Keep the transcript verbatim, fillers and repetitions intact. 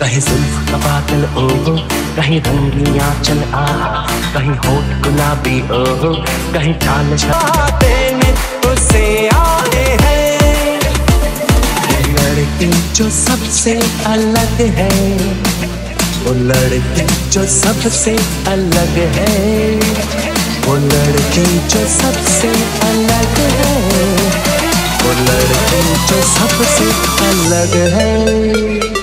कहीं जुल्फ का बादल ओहो, कहीं रंगलियां चल आ, कहीं होठ गुलाबी ओहो, कहीं चाल शाते में तुझसे आए हैं। लड़की जो सबसे अलग है, वो लड़की जो सबसे अलग है, वो लड़की जो सबसे अलग है, वो लड़की जो सबसे अलग है।